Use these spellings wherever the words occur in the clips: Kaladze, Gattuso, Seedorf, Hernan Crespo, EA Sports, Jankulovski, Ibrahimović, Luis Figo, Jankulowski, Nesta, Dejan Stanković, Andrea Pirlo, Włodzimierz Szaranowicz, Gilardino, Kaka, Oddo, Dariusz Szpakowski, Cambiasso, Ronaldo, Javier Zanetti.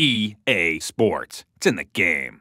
EA Sports. It's in the game.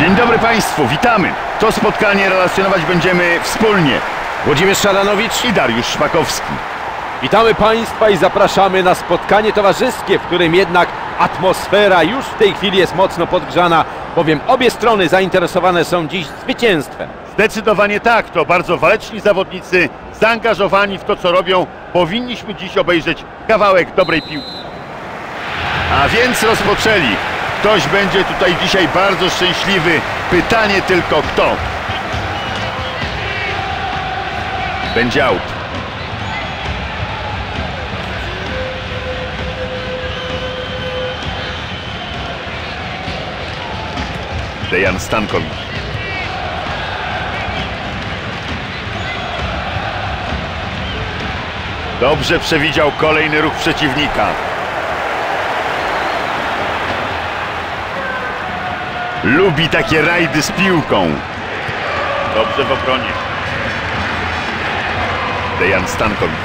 Dzień dobry Państwu, witamy! To spotkanie relacjonować będziemy wspólnie Włodzimierz Szaranowicz i Dariusz Szpakowski. Witamy Państwa i zapraszamy na spotkanie towarzyskie, w którym jednak atmosfera już w tej chwili jest mocno podgrzana, bowiem obie strony zainteresowane są dziś zwycięstwem. Zdecydowanie tak, to bardzo waleczni zawodnicy, zaangażowani w to, co robią. Powinniśmy dziś obejrzeć kawałek dobrej piłki. A więc rozpoczęli. Ktoś będzie tutaj dzisiaj bardzo szczęśliwy. Pytanie tylko kto? Będzie out. Dejan Stanković. Dobrze przewidział kolejny ruch przeciwnika. Lubi takie rajdy z piłką. Dobrze w obronie. Dejan Stanković.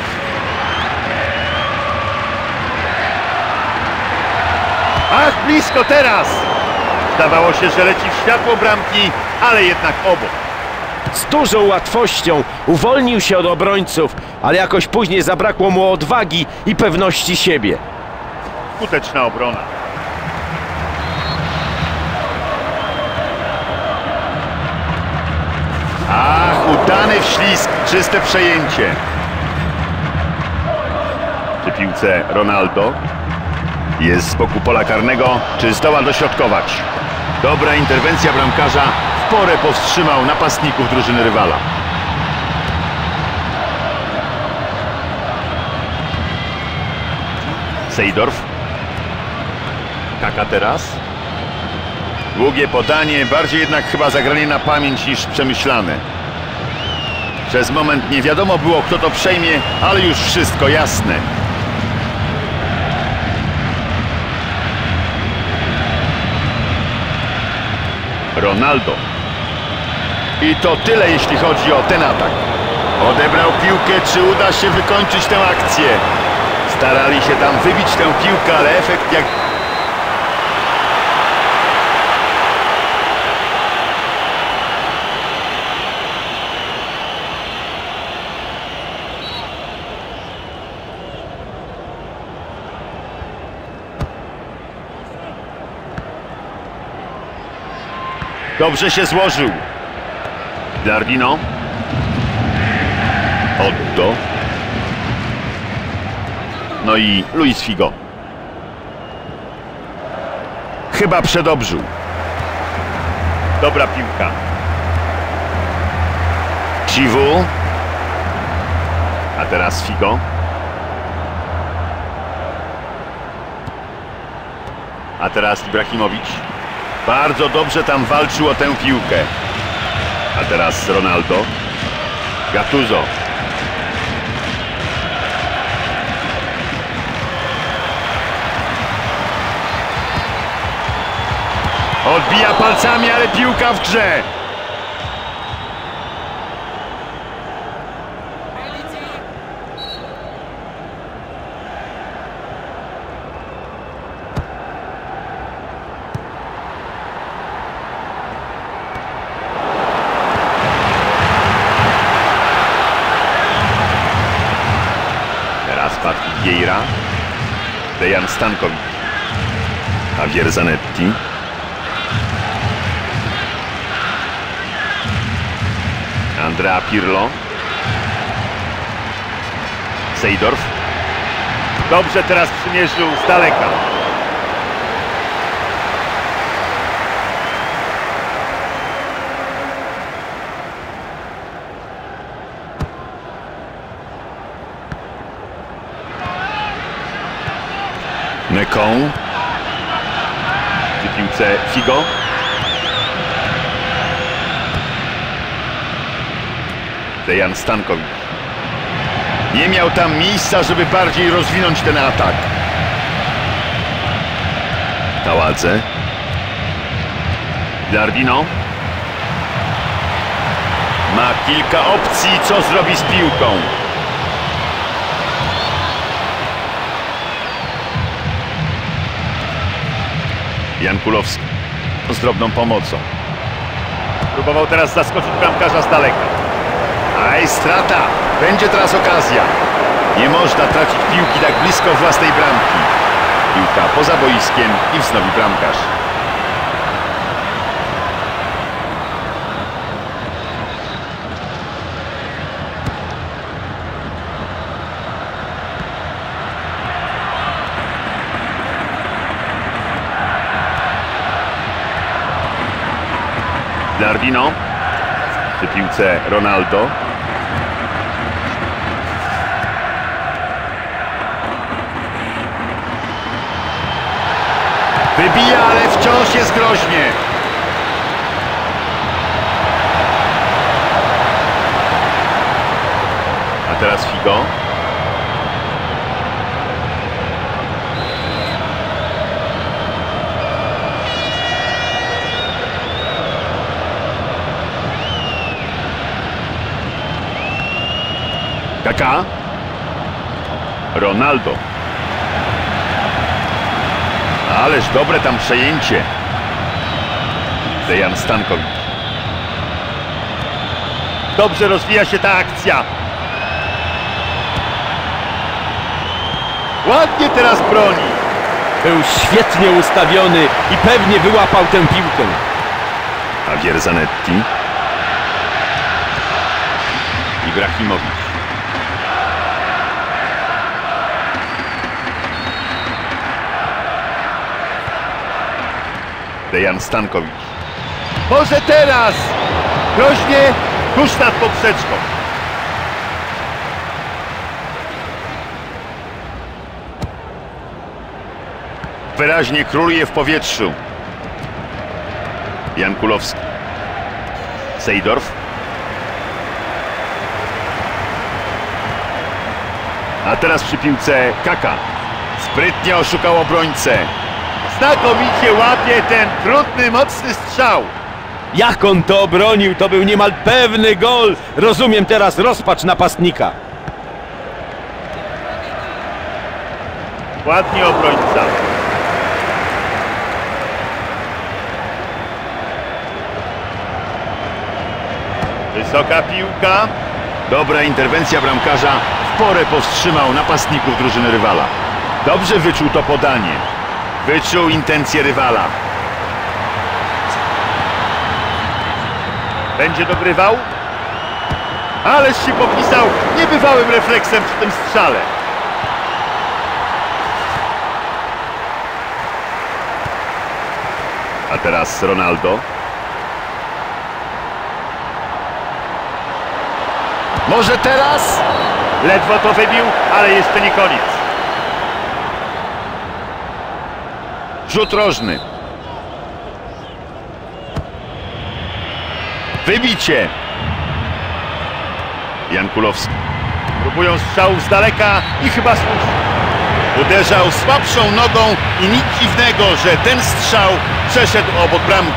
Ach, blisko teraz! Zdawało się, że leci w światło bramki, ale jednak obok. Z dużą łatwością uwolnił się od obrońców, ale jakoś później zabrakło mu odwagi i pewności siebie. Skuteczna obrona. Ach, udany wślizg, czyste przejęcie. Przy piłce Ronaldo jest z boku pola karnego. Czy zdoła dośrodkować? Dobra interwencja bramkarza, w porę powstrzymał napastników drużyny rywala. Seedorf. Kaka teraz. Długie podanie, bardziej jednak chyba zagranie na pamięć niż przemyślane. Przez moment nie wiadomo było, kto to przejmie, ale już wszystko jasne. Ronaldo. I to tyle, jeśli chodzi o ten atak. Odebrał piłkę, czy uda się wykończyć tę akcję? Starali się tam wybić tę piłkę, ale efekt jak... Dobrze się złożył. Gilardino. Otto. No i Luis Figo. Chyba przedobrzył. Dobra piłka. Ciwu. A teraz Figo. A teraz Ibrahimović. Bardzo dobrze tam walczył o tę piłkę. A teraz Ronaldo. Gattuso. Odbija palcami, ale piłka w grze. Dejan Stanković. Javier Zanetti. Andrea Pirlo. Seedorf. Dobrze teraz przymierzył z daleka. Myką. Przy piłce Figo. Dejan Stanković. Nie miał tam miejsca, żeby bardziej rozwinąć ten atak. Kaladze. Gilardino. Ma kilka opcji, co zrobi z piłką. Jankulovski z drobną pomocą. Próbował teraz zaskoczyć bramkarza z daleka. Aj, strata! Będzie teraz okazja. Nie można tracić piłki tak blisko własnej bramki. Piłka poza boiskiem i wznowi bramkarz. Gilardino, przy piłce Ronaldo. Wybija, ale wciąż jest groźnie. A teraz Figo. Kaka. Ronaldo. Ależ dobre tam przejęcie. Dejan Stanković. Dobrze rozwija się ta akcja. Ładnie teraz broni. Był świetnie ustawiony i pewnie wyłapał tę piłkę. Javier Zanetti. Ibrahimović. Dejan Stanković. Może teraz! Groźnie, tuż nad poprzeczką. Wyraźnie króluje w powietrzu. Jankulovski. Seedorf. A teraz przy piłce Kaka. Sprytnie oszukał obrońcę. Znakomicie łapie ten trudny, mocny strzał. Jak on to obronił, to był niemal pewny gol. Rozumiem teraz rozpacz napastnika. Ładnie obrońca. Wysoka piłka. Dobra interwencja bramkarza. W porę powstrzymał napastników drużyny rywala. Dobrze wyczuł to podanie. Wyczuł intencje rywala. Będzie dogrywał. Ależ się popisał niebywałym refleksem przy tym strzale. A teraz Ronaldo. Może teraz? Ledwo to wybił, ale jeszcze nie koniec. Rzut rożny. Wybicie. Jankulovski. Próbują strzałów z daleka i chyba słusznie. Uderzał słabszą nogą i nic dziwnego, że ten strzał przeszedł obok bramki.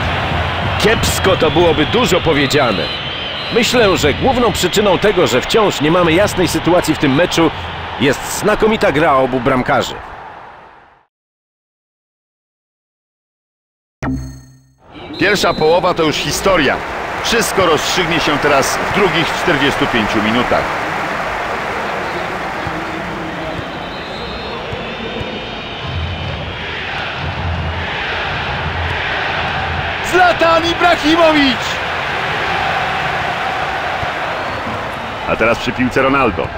Kiepsko to byłoby dużo powiedziane. Myślę, że główną przyczyną tego, że wciąż nie mamy jasnej sytuacji w tym meczu, jest znakomita gra obu bramkarzy. Pierwsza połowa to już historia. Wszystko rozstrzygnie się teraz w drugich 45 minutach. Zlatan Ibrahimović! A teraz przy piłce Ronaldo.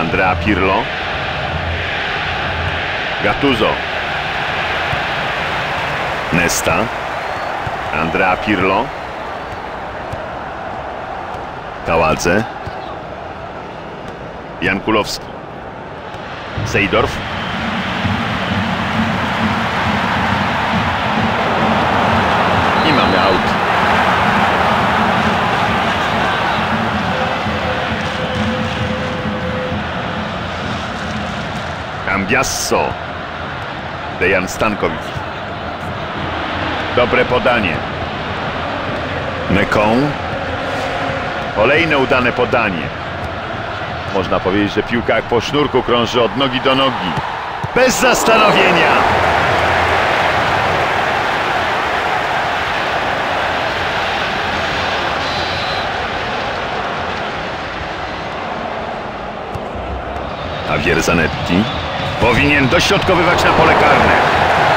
Andrea Pirlo. Gattuso. Nesta. Andrea Pirlo. Kaladze. Jankulowski. Seedorf. I mamy aut. Cambiasso. Dejan Stanković. Dobre podanie. Meką. Kolejne udane podanie. Można powiedzieć, że piłka jak po sznurku krąży od nogi do nogi. Bez zastanowienia. Javier Zanetti powinien dośrodkowywać na pole karne.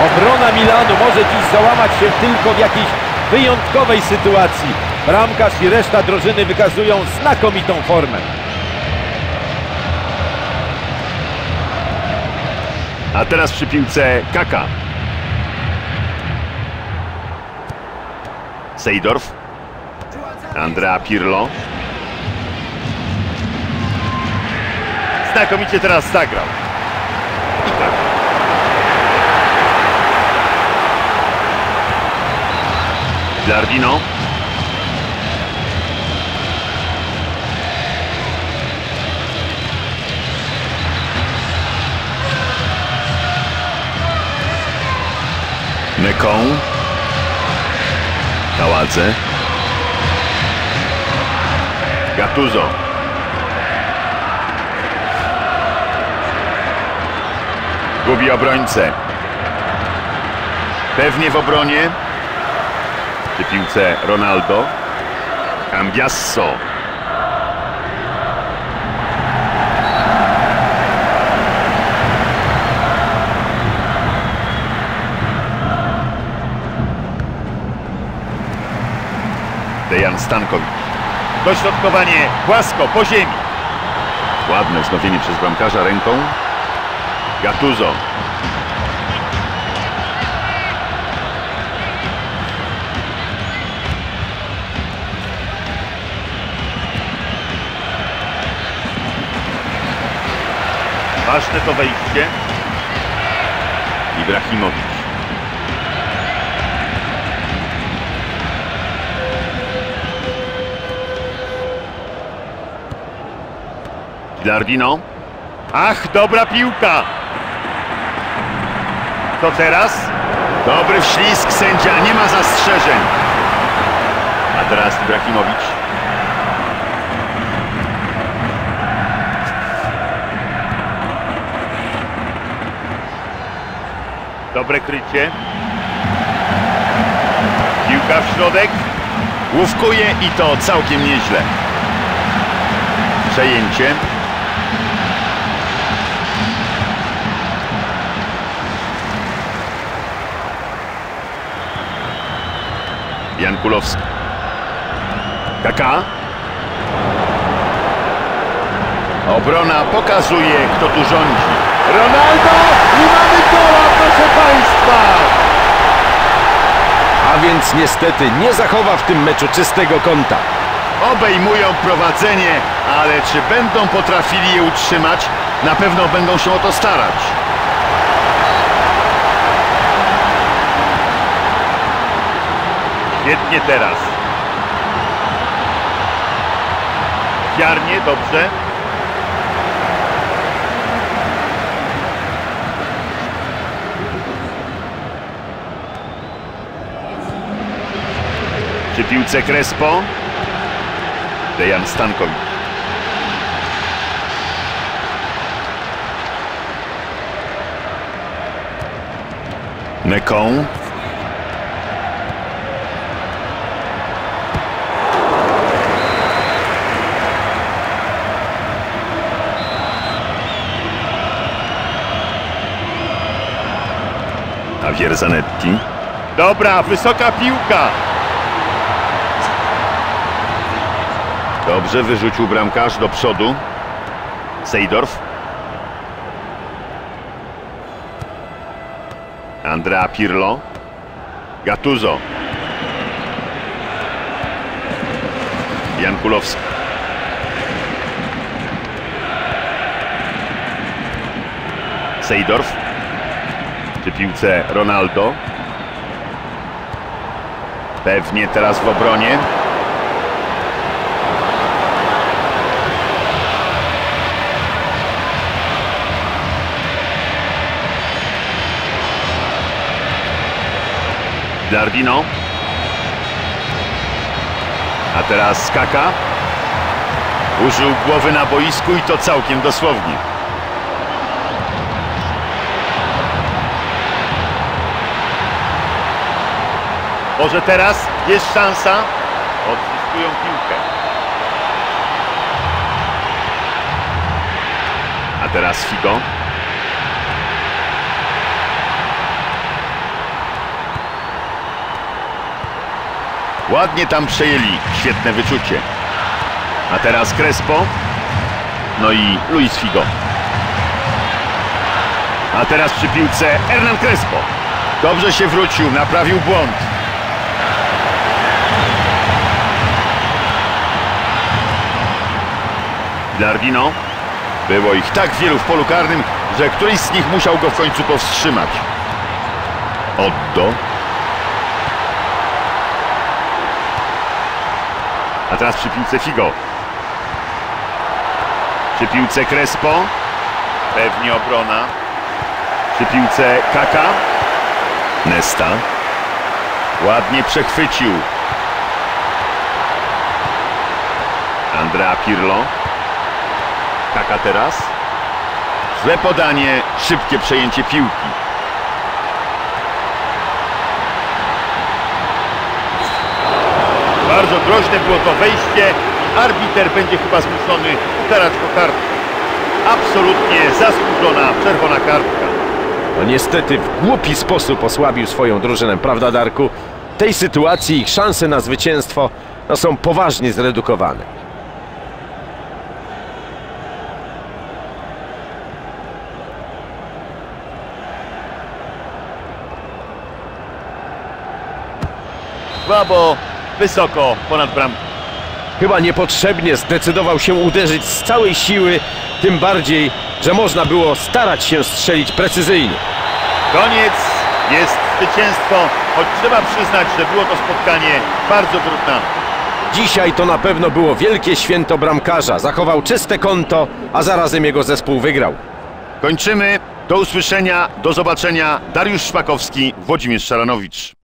Obrona Milanu może dziś załamać się tylko w jakiejś wyjątkowej sytuacji. Bramkarz i reszta drużyny wykazują znakomitą formę. A teraz przy piłce Kaka. Seedorf. Andrea Pirlo. Znakomicie teraz zagrał. I tak. Gilardino. Meką. Kaladze. Gattuso. Gubi obrońcę. Pewnie w obronie. Przy piłce Ronaldo. Cambiasso. Dejan Stanković. Dośrodkowanie płasko, po ziemi. Ładne wznowienie przez bramkarza ręką. Gattuso. Ważne to wejście. Ibrahimović. Gilardino. Ach, dobra piłka. To teraz? Dobry wślizg, sędzia nie ma zastrzeżeń. A teraz Ibrahimović. Dobre krycie. Piłka w środek. Główkuje i to całkiem nieźle. Przejęcie. Jankulovski. Kaka. Obrona pokazuje, kto tu rządzi. Ronaldo i mamy gola, proszę Państwa! A więc niestety nie zachowa w tym meczu czystego konta. Obejmują prowadzenie, ale czy będą potrafili je utrzymać? Na pewno będą się o to starać. Świetnie teraz. Ziarnie, dobrze. Przy piłce Crespo. Dejan Stanković. Meką. Javier Zanetti. Dobra, wysoka piłka. Dobrze wyrzucił bramkarz do przodu. Seedorf. Andrea Pirlo. Gattuso. Jankulovski. Seedorf. Przy piłce Ronaldo. Pewnie teraz w obronie. Gilardino. A teraz Kaka. Użył głowy na boisku i to całkiem dosłownie. Może teraz jest szansa. Odzyskują piłkę. A teraz Figo. Ładnie tam przejęli, świetne wyczucie. A teraz Crespo. No i Luis Figo. A teraz przy piłce Hernan Crespo. Dobrze się wrócił, naprawił błąd. Gilardino. Było ich tak wielu w polu karnym, że któryś z nich musiał go w końcu powstrzymać. Oddo. A teraz przy piłce Figo. Przy piłce Crespo. Pewnie obrona. Przy piłce Kaka. Nesta. Ładnie przechwycił. Andrea Pirlo. Kaka teraz. Złe podanie, szybkie przejęcie piłki. Bardzo groźne było to wejście. Arbiter będzie chyba zmuszony ukarać go kartką. Absolutnie zasłużona czerwona kartka. No niestety w głupi sposób osłabił swoją drużynę, prawda Darku? W tej sytuacji ich szanse na zwycięstwo są poważnie zredukowane. Słabo, wysoko, ponad bramkę. Chyba niepotrzebnie zdecydował się uderzyć z całej siły, tym bardziej, że można było starać się strzelić precyzyjnie. Koniec, jest zwycięstwo, choć trzeba przyznać, że było to spotkanie bardzo trudne. Dzisiaj to na pewno było wielkie święto bramkarza. Zachował czyste konto, a zarazem jego zespół wygrał. Kończymy, do usłyszenia, do zobaczenia. Dariusz Szpakowski, Włodzimierz Szaranowicz.